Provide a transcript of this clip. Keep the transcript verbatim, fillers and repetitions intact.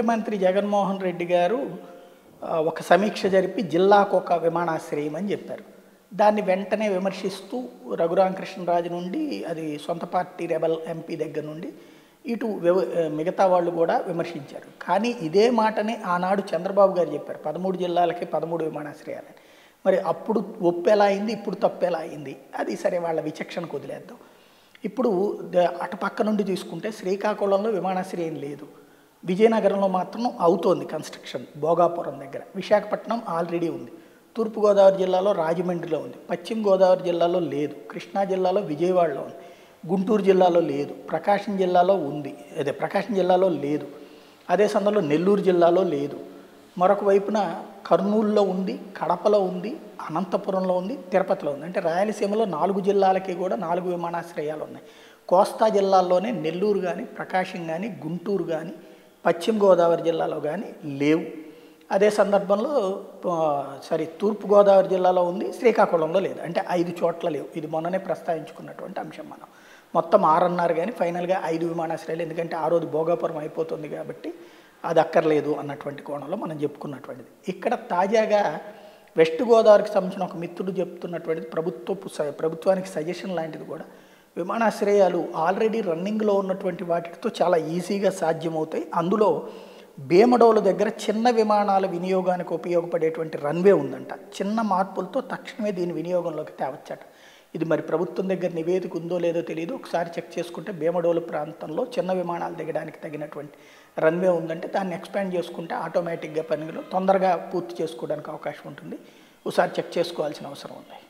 ముఖ్యమంత్రి జగన్మోహన్ రెడ్డి గారు ఒక సమీక్ష జరిపి జిల్లాకు ఒక విమానాశ్రయం అని చెప్పారు. దాన్ని వెంటనే విమర్శిస్తూ రఘురామ కృష్ణరాజు నుండి అది సొంత పార్టీ రెబల్ ఎంపీ దగ్గర నుండి ఇటు మిగతా వాళ్ళు కూడా విమర్శించారు. కానీ ఇదే మాటని ఆనాడు చంద్రబాబు గారు చెప్పారు, పదమూడు జిల్లాలకి పదమూడు విమానాశ్రయాలని. మరి అప్పుడు ఒప్పు ఎలా అయింది, ఇప్పుడు తప్పు ఎలా అయింది? అది సరే, వాళ్ళ విచక్షణకు వదిలేద్దాం. ఇప్పుడు అటు పక్క నుండి చూసుకుంటే శ్రీకాకుళంలో విమానాశ్రయం లేదు, విజయనగరంలో మాత్రం అవుతోంది కన్స్ట్రక్షన్, భోగాపురం దగ్గర. విశాఖపట్నం ఆల్రెడీ ఉంది, తూర్పుగోదావరి జిల్లాలో రాజమండ్రిలో ఉంది, పశ్చిమ గోదావరి జిల్లాలో లేదు, కృష్ణా జిల్లాలో విజయవాడలో ఉంది, గుంటూరు జిల్లాలో లేదు, ప్రకాశం జిల్లాలో ఉంది, అదే ప్రకాశం జిల్లాలో లేదు, అదే సందర్భంలో నెల్లూరు జిల్లాలో లేదు, మరొక వైపున కర్నూలులో ఉంది, కడపలో ఉంది, అనంతపురంలో ఉంది, తిరుపతిలో ఉంది. అంటే రాయలసీమలో నాలుగు జిల్లాలకి కూడా నాలుగు విమానాశ్రయాలు ఉన్నాయి. కోస్తా జిల్లాల్లోనే నెల్లూరు కానీ, ప్రకాశం కానీ, గుంటూరు కానీ, పశ్చిమ గోదావరి జిల్లాలో కానీ లేవు. అదే సందర్భంలో సారీ తూర్పుగోదావరి జిల్లాలో ఉంది, శ్రీకాకుళంలో లేదు. అంటే ఐదు చోట్ల లేవు. ఇది మొన్ననే ప్రస్తావించుకున్నటువంటి అంశం. మనం మొత్తం ఆరున్నర కానీ ఫైనల్గా ఐదు విమానాశ్రయాలు, ఎందుకంటే ఆ రోజు భోగాపురం అయిపోతుంది కాబట్టి అది అక్కర్లేదు అన్నటువంటి కోణంలో మనం చెప్పుకున్నటువంటిది. ఇక్కడ తాజాగా వెస్ట్ గోదావరికి సంబంధించిన ఒక మిత్రుడు చెప్తున్నటువంటిది, ప్రభుత్వ ప్రభుత్వానికి సజెషన్ లాంటిది కూడా, విమానాశ్రయాలు ఆల్రెడీ రన్నింగ్లో ఉన్నటువంటి వాటితో చాలా ఈజీగా సాధ్యమవుతాయి. అందులో భీమడోలు దగ్గర చిన్న విమానాల వినియోగానికి ఉపయోగపడేటువంటి రన్వే ఉందంట. చిన్న మార్పులతో తక్షణమే దీని వినియోగంలోకి తేవచ్చట. ఇది మరి ప్రభుత్వం దగ్గర నివేదిక ఉందో లేదో తెలియదు, ఒకసారి చెక్ చేసుకుంటే భీమడోలు ప్రాంతంలో చిన్న విమానాలు దిగడానికి తగినటువంటి రన్వే ఉందంటే దాన్ని ఎక్స్పాండ్ చేసుకుంటే ఆటోమేటిక్గా పనులు తొందరగా పూర్తి చేసుకోవడానికి అవకాశం ఉంటుంది. ఒకసారి చెక్ చేసుకోవాల్సిన అవసరం ఉంది.